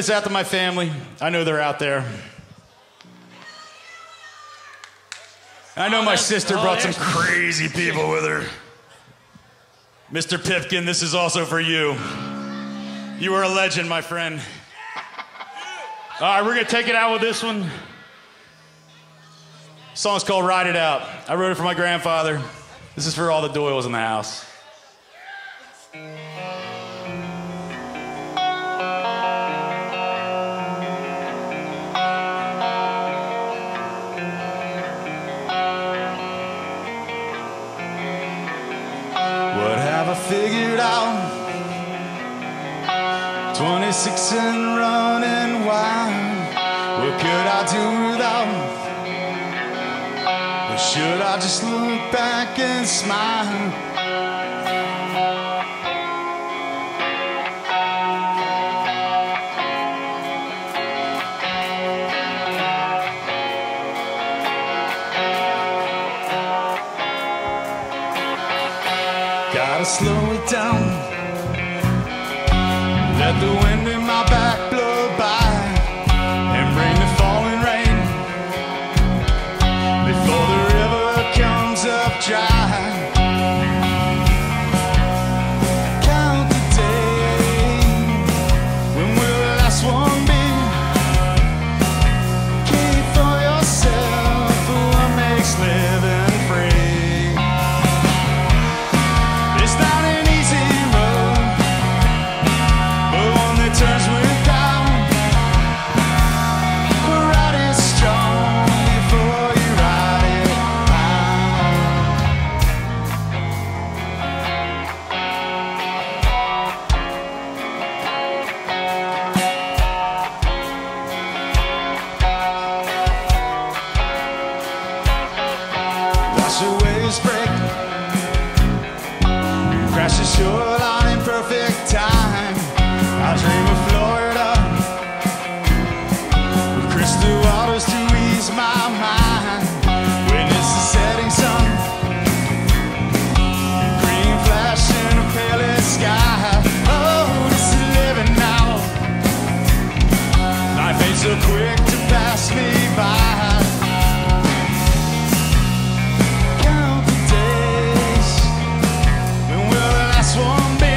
this out to my family. I know they're out there. I know my sister brought some crazy people with her. Mr. Pipkin, this is also for you. You are a legend, my friend. All right, we're going to take it out with this one. The song's called Ride It Out. I wrote it for my grandfather. This is for all the Doyles in the house. What have I figured out? 26 and running wild. What could I do without? Or should I just look back and smile? Gotta slow it down. Let the wind in my back blow by and bring the falling rain before the river comes up dry. Shoreline in perfect time. I dream of Florida with crystal waters to ease my mind. Witness the setting sun, green flash in a palest sky. Oh, this is living now. Life ain't so quick to pass me by. One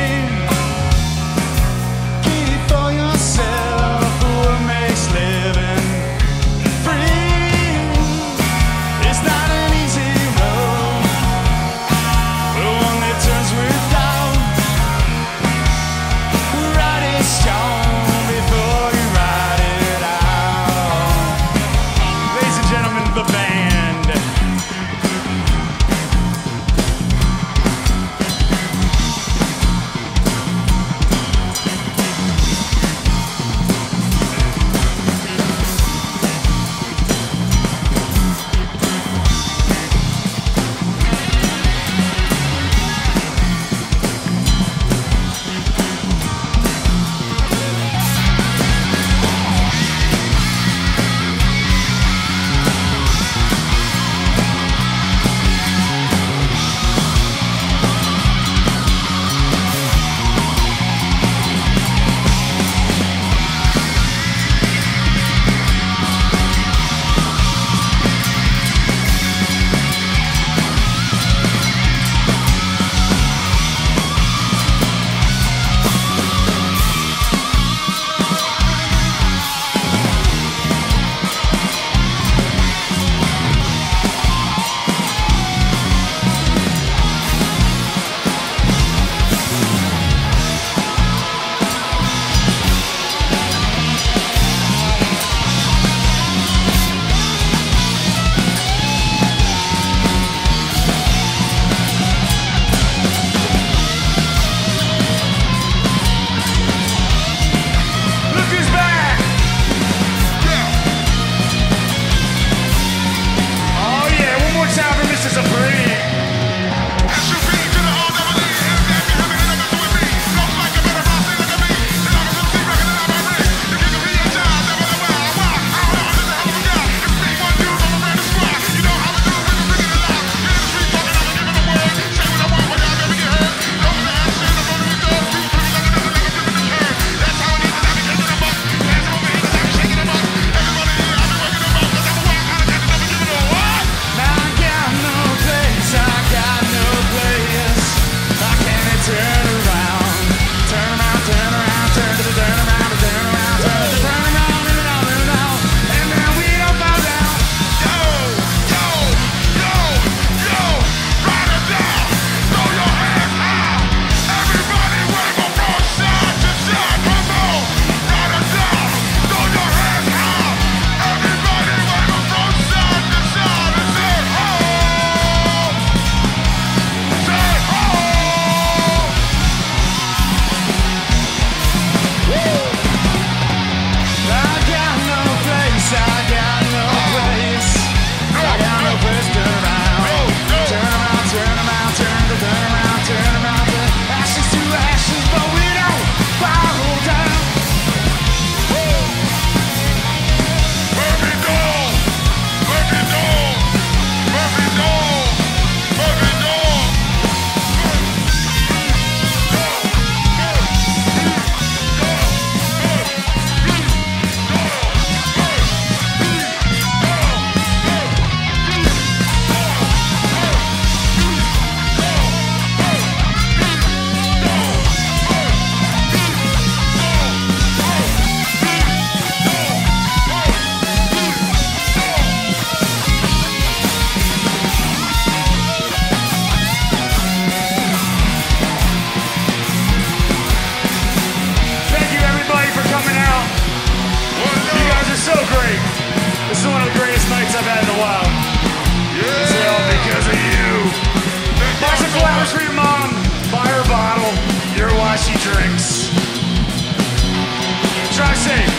safe.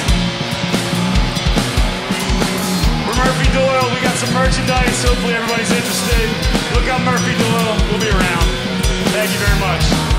We're Murphy Doyle. We got some merchandise. Hopefully everybody's interested. Look up Murphy Doyle. We'll be around. Thank you very much.